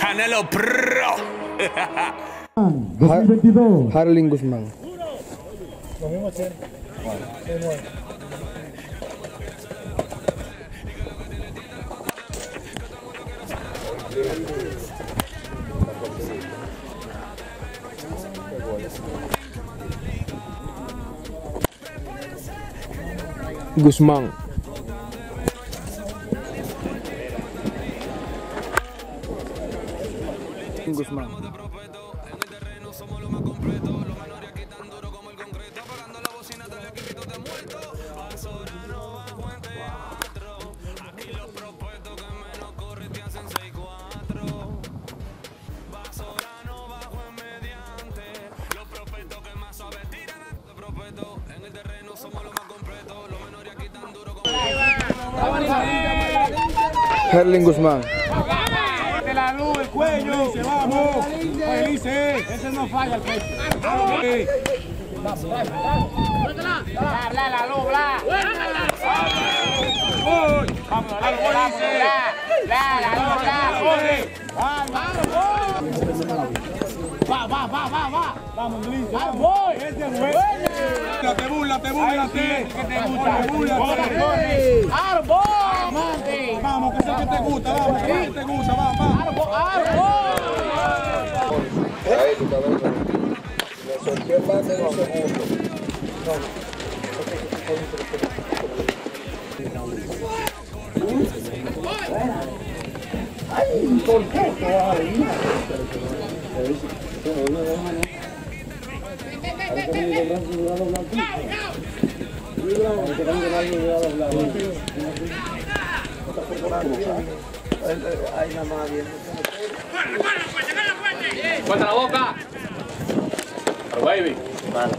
Canelo Pro. 2022. Harlin Guzmán. Lo mismo tiene. Guzmán. Guzmán. Harlin Guzmán. La luz, el cuello, Felice, vamos, Felice, ese no falla el pecho. Bla, bla, la luz, bla. Vamos, la luz, bla, va. Vamos, Felice, vamos. Este es bueno. Te burla, te burla. Vamos, que sé que te gusta, vamos, que te gusta, vamos. Ahí tu cabeza. Me solté más de 2 segundos. Ay, ¿por qué? Ahí nada más bien. ¡Fuerte la boca! ¡Baby! Vale.